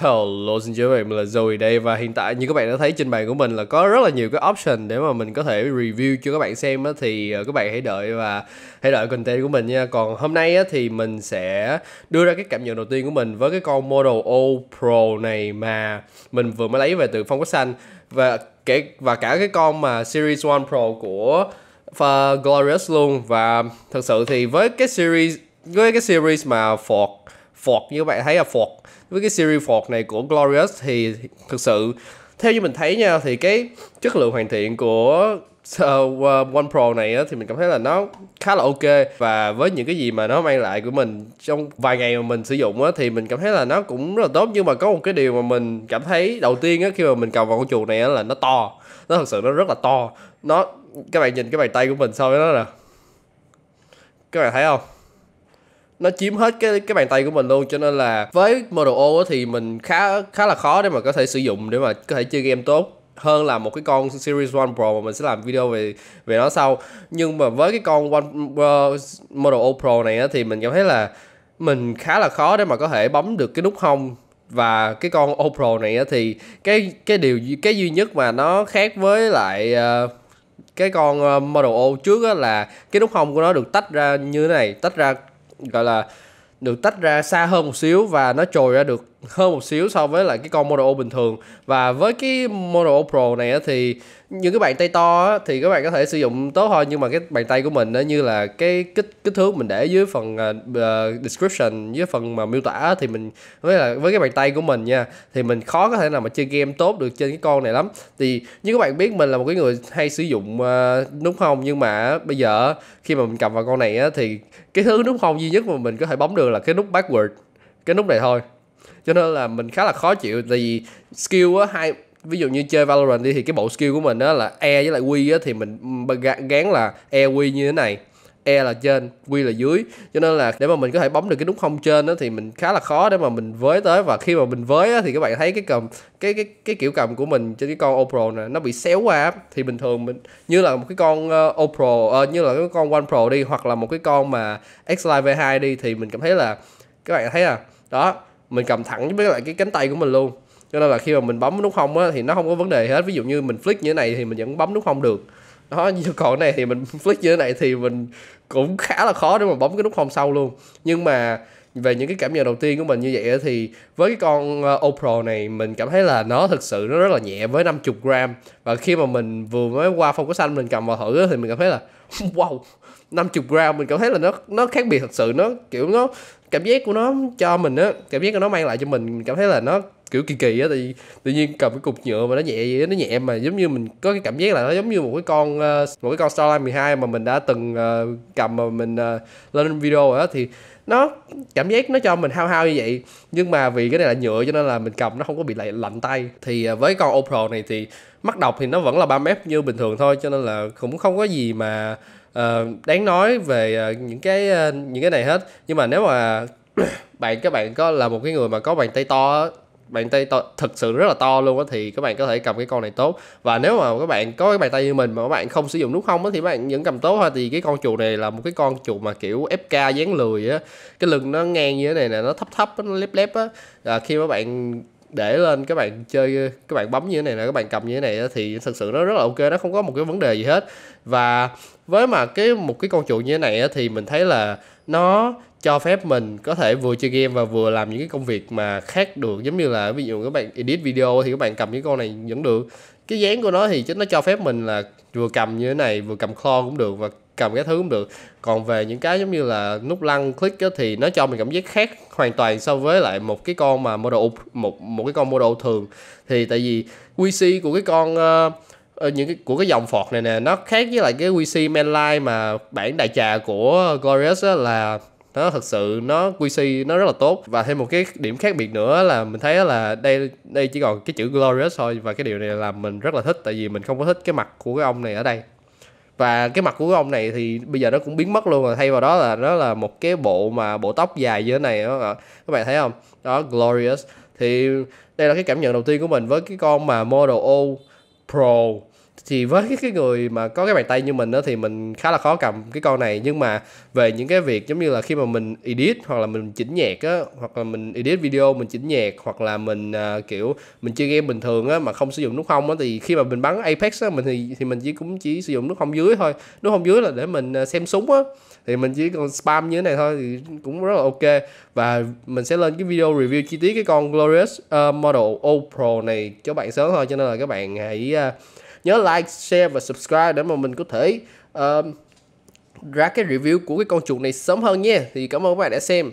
Hello, xin chào các bạn, mình là Zoe đây. Và hiện tại như các bạn đã thấy trên bàn của mình là có rất là nhiều cái option để mà mình có thể review cho các bạn xem á, thì các bạn hãy đợi content của mình nha. Còn hôm nay á, thì mình sẽ đưa ra cái cảm nhận đầu tiên của mình với cái con Model O Pro này mà mình vừa mới lấy về từ Phong Cách Xanh. Và cả cái con mà Series One Pro của Glorious luôn. Và thật sự thì với cái series mà Ford như các bạn thấy là Ford, với cái series Ford này của Glorious thì thực sự theo như mình thấy nha, thì cái chất lượng hoàn thiện của One Pro này á, thì mình cảm thấy là nó khá là ok. Và với những cái gì mà nó mang lại của mình trong vài ngày mà mình sử dụng á, thì mình cảm thấy là nó cũng rất là tốt. Nhưng mà có một cái điều mà mình cảm thấy đầu tiên á, khi mà mình cầm vào con chuột này á, là nó to. Nó thật sự nó rất là to. Nó, các bạn nhìn cái bàn tay của mình so với nó nè, các bạn thấy không? Nó chiếm hết cái bàn tay của mình luôn. Cho nên là với Model O thì mình khá là khó để mà có thể sử dụng, để mà có thể chơi game tốt hơn là một cái con Series One Pro mà mình sẽ làm video về nó sau. Nhưng mà với cái con Model O Pro này á, thì mình cảm thấy là mình khá là khó để mà có thể bấm được cái nút hông. Và cái con O Pro này á, thì cái duy nhất mà nó khác với lại cái con Model O trước á, là cái nút hông của nó được tách ra như thế này, được tách ra xa hơn một xíu, và nó trồi ra được hơn một xíu so với lại cái con Model O bình thường. Và với cái Model O Pro này thì những cái bàn tay to thì các bạn có thể sử dụng tốt thôi, nhưng mà cái bàn tay của mình nó như là cái kích thước mình để dưới phần description, dưới phần mà miêu tả, thì mình với cái bàn tay của mình nha, thì mình khó có thể nào mà chơi game tốt được trên cái con này lắm. Thì như các bạn biết, mình là một cái người hay sử dụng nút hông, nhưng mà bây giờ khi mà mình cầm vào con này thì cái thứ nút hông duy nhất mà mình có thể bấm được là cái nút backward, cái nút này thôi. Cho nên là mình khá là khó chịu. Tại vì skill á, ví dụ như chơi Valorant đi, thì cái bộ skill của mình đó là E với lại Q á, thì mình gán là E Q như thế này, E là trên, Q là dưới. Cho nên là để mà mình có thể bấm được cái nút hông trên đó, thì mình khá là khó để mà mình với tới. Và khi mà mình với á, thì các bạn thấy cái kiểu cầm của mình trên cái con O Pro này nó bị xéo qua. Thì bình thường mình như là một cái con O Pro, như là cái con One Pro đi, hoặc là một cái con mà X-Live V2 đi, thì mình cảm thấy là các bạn thấy à, đó, mình cầm thẳng với lại cái cánh tay của mình luôn. Cho nên là khi mà mình bấm nút hông á, thì nó không có vấn đề hết. Ví dụ như mình flick như thế này thì mình vẫn bấm nút hông được đó. Còn cái này thì mình flick như thế này thì mình cũng khá là khó để mà bấm cái nút hông sau luôn. Nhưng mà về những cái cảm nhận đầu tiên của mình như vậy thì với cái con O Pro này mình cảm thấy là nó thực sự nó rất là nhẹ với 50g. Và khi mà mình vừa mới qua Phong Cách Xanh mình cầm vào thử thì mình cảm thấy là wow, 50g mình cảm thấy là nó khác biệt thật sự. Nó kiểu nó, cảm giác của nó cho mình á, cảm giác của nó mang lại cho mình cảm thấy là nó kiểu kỳ kỳ á. Thì tự nhiên cầm cái cục nhựa mà nó nhẹ vậy, nó nhẹ mà giống như mình có cái cảm giác là nó giống như một cái con Starline 12 mà mình đã từng cầm mà mình lên video rồi á, thì nó cảm giác nó cho mình hao như vậy. Nhưng mà vì cái này là nhựa cho nên là mình cầm nó không có bị lạnh tay. Thì với con O Pro này thì mắt đọc thì nó vẫn là 3m như bình thường thôi, cho nên là cũng không có gì mà đáng nói về những cái này hết. Nhưng mà nếu mà các bạn có là một cái người mà có bàn tay to thật sự rất là to luôn á, thì các bạn có thể cầm cái con này tốt. Và nếu mà các bạn có cái bàn tay như mình mà các bạn không sử dụng nút hông thì các bạn vẫn cầm tốt thôi. Thì cái con chuột này là một cái con chuột mà kiểu FK dáng lười á, cái lưng nó ngang như thế này nè, nó thấp thấp, nó lép lép á. Khi mà các bạn để lên, các bạn chơi, các bạn bấm như thế này nè, các bạn cầm như thế này thì thật sự nó rất là ok, nó không có một cái vấn đề gì hết. Và với mà một cái con chuột như thế này thì mình thấy là nó cho phép mình có thể vừa chơi game và vừa làm những cái công việc mà khác được. Giống như là ví dụ các bạn edit video thì các bạn cầm cái con này vẫn được. Cái dáng của nó thì nó cho phép mình là vừa cầm như thế này, vừa cầm claw cũng được và cầm cái thứ cũng được. Còn về những cái giống như là nút lăn click đó, thì nó cho mình cảm giác khác hoàn toàn so với lại một cái con mà một cái con model thường. Thì tại vì QC của cái con của cái dòng Ford này nè, nó khác với lại cái QC mainline mà bản đại trà của Glorious á, là nó thật sự nó QC nó rất là tốt. Và thêm một cái điểm khác biệt nữa là mình thấy là đây chỉ còn cái chữ Glorious thôi, và cái điều này làm mình rất là thích. Tại vì mình không có thích cái mặt của cái ông này ở đây, và cái mặt của cái ông này thì bây giờ nó cũng biến mất luôn rồi. Thay vào đó là nó là một cái bộ mà bộ tóc dài như thế này đó, các bạn thấy không đó, Glorious. Thì đây là cái cảm nhận đầu tiên của mình với cái con mà Model O Pro. Thì với cái người mà có cái bàn tay như mình đó, thì mình khá là khó cầm cái con này. Nhưng mà về những cái việc giống như là khi mà mình edit hoặc là mình chỉnh nhạc á, hoặc là mình edit video, mình chỉnh nhạc, hoặc là mình kiểu mình chơi game bình thường á mà không sử dụng nút hông á, thì khi mà mình bắn Apex á, mình cũng chỉ sử dụng nút hông dưới thôi. Nút hông dưới là để mình xem súng á, thì mình chỉ còn spam như thế này thôi thì cũng rất là ok. Và mình sẽ lên cái video review chi tiết cái con Glorious Model O Pro này cho bạn sớm thôi, cho nên là các bạn hãy nhớ like, share và subscribe để mà mình có thể ra cái review của cái con chuột này sớm hơn nha. Thì cảm ơn các bạn đã xem.